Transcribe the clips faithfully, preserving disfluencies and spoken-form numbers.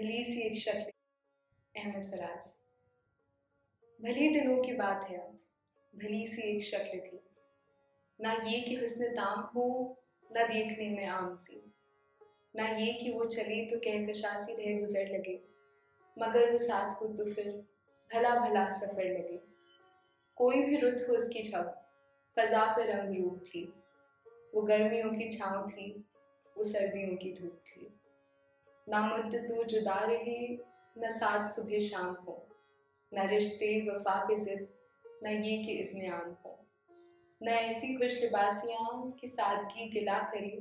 भली सी एक शक्ल। अहमद फराज। भले दिनों की बात है, अब भली सी एक शक्ल थी, ना ये कि हुस्न ताम हो, ना देखने में आम सी, ना ये कि वो चली तो कहकशां सी रह गुजर लगे, मगर वो साथ हो तो फिर भला भला सफ़र लगे। कोई भी रुत हो उसकी छाव, फ़ज़ा का रंग रूप थी, वो गर्मियों की छाँव थी, वो सर्दियों की धूप थी। ना मुद्दत तो जुदा रहे, न साथ सुबह शाम हो, न रिश्ते वफा पे जिद, न ये कि इसने आम हो, न ऐसी खुश लिबासियाँ कि सादगी गिला करे,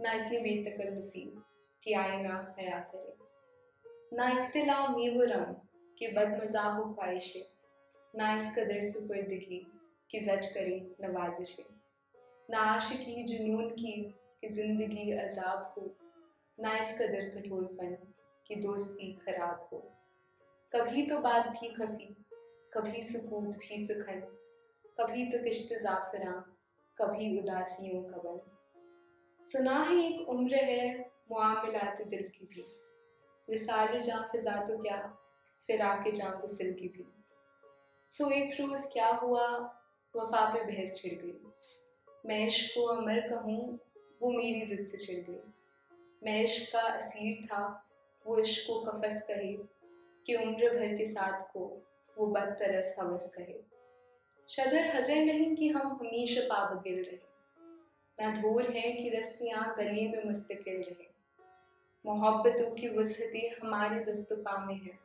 ना इतनी बेतकल्लुफ़ी कि आईना हया करे, ना इख्तिला में वो रंग कि बदमज़ा हो ख्वाहिशे, ना इस कदर से पुरदगी कि जज करे नवाजिशे, ना आशिकी जुनून की कि जिंदगी अजाब हो, ना इस कदर कठोरपन कि दोस्ती खराब हो। कभी तो बात भी खफी, कभी सुकूत भी सुखन, कभी तो किश्त जाफरां, कभी उदासियों का बन। सुना है एक उम्र है मुआमिलात दिल की भी, विसाल जाँ फिजा तो क्या फिराके जाँ गुस्ल की भी। सो एक रोज़ क्या हुआ, वफा पे बहस छिड़ गई, मैं इश्क को अमर कहूँ वो मेरी ज़िद से छिड़ गई। मैं इश्क का असीर था, वो इश्क को कफस कहे, कि उम्र भर के साथ को वो बदतरस हवस कहे। शजर हजर नहीं कि हम हमेशा पाबगिल रहे, न ढोर हैं कि रस्सियाँ गले में मुस्तकिल रहे। मोहब्बतों की वसअतें हमारे दस्तपा में हैं,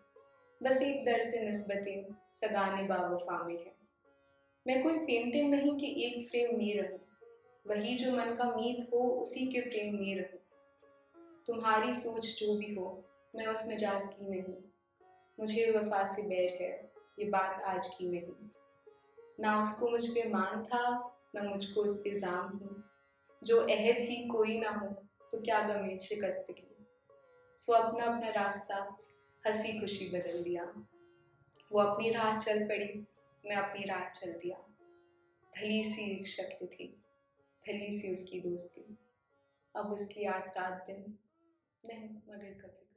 बस एक दर से नस्बतें सगाने बावफा में हैं। मैं कोई पेंटिंग नहीं कि एक फ्रेम में रहूँ, वही जो मन का मीत हो उसी के प्रेम में रहूँ। तुम्हारी सोच जो भी हो, मैं उस मिजाज की नहीं, मुझे वफा से बैर है ये बात आज की नहीं। ना उसको मुझ पे मान था, ना मुझको उस पे जाम ही, जो अहद ही कोई ना हो तो क्या गमे शिकस्त की। सो अपना अपना रास्ता हंसी खुशी बदल दिया, वो अपनी राह चल पड़ी, मैं अपनी राह चल दिया। भली सी एक शक्ल थी, भली सी उसकी दोस्ती, अब उसकी याद रात दिन नहीं मगर कभी।